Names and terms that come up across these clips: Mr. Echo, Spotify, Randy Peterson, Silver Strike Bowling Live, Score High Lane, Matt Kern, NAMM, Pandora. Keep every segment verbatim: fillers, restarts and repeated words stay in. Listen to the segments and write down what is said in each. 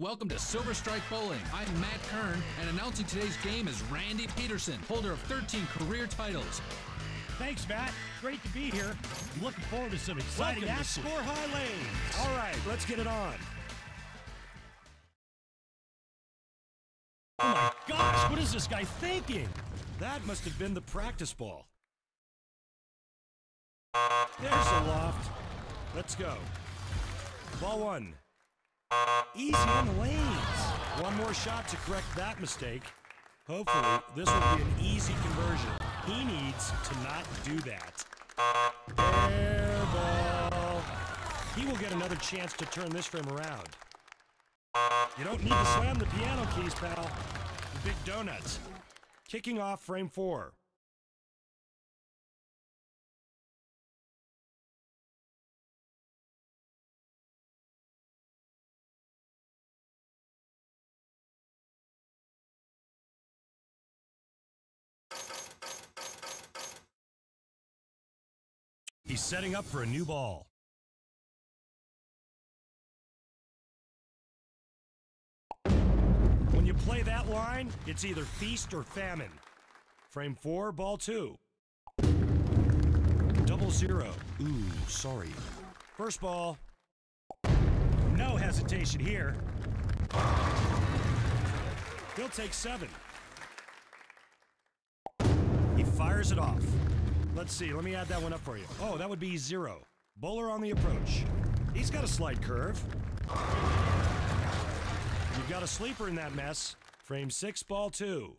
Welcome to Silver Strike Bowling. I'm Matt Kern, and announcing today's game is Randy Peterson, holder of thirteen career titles. Thanks, Matt. Great to be here. I'm looking forward to some exciting action. Score High Lane. All right, let's get it on. Oh my gosh, what is this guy thinking? That must have been the practice ball. There's a loft. Let's go. Ball one. Easy on the lanes. One more shot to correct that mistake. Hopefully, this will be an easy conversion. He needs to not do that. Air ball. He will get another chance to turn this frame around. You don't need to slam the piano keys, pal. The big donuts. Kicking off frame four. He's setting up for a new ball. When you play that line, it's either feast or famine. Frame four, ball two. Double zero. Ooh, sorry. First ball. No hesitation here. He'll take seven. He fires it off. Let's see, let me add that one up for you. Oh, that would be zero. Bowler on the approach. He's got a slight curve. You've got a sleeper in that mess. Frame six, ball two.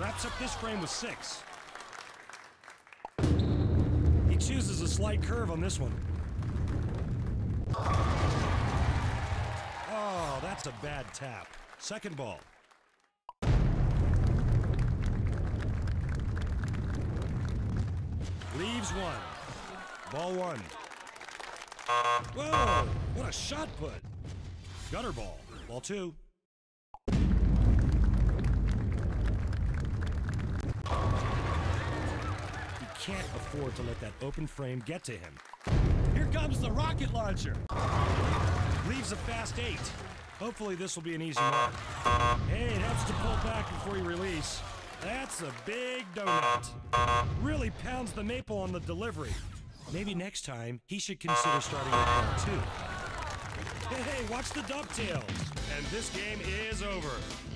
Wraps up this frame with six. He chooses a slight curve on this one. Oh, that's a bad tap. Second ball. Leaves one. Ball one. Whoa! What a shot put. Gutter ball. Ball two. He can't afford to let that open frame get to him. Here comes the rocket launcher. Leaves a fast eight. Hopefully this will be an easy one. Hey, it helps to pull back before you release. That's a big donut. Really pounds the maple on the delivery. Maybe next time, he should consider starting with ball two. Hey, hey, watch the dovetails. And this game is over.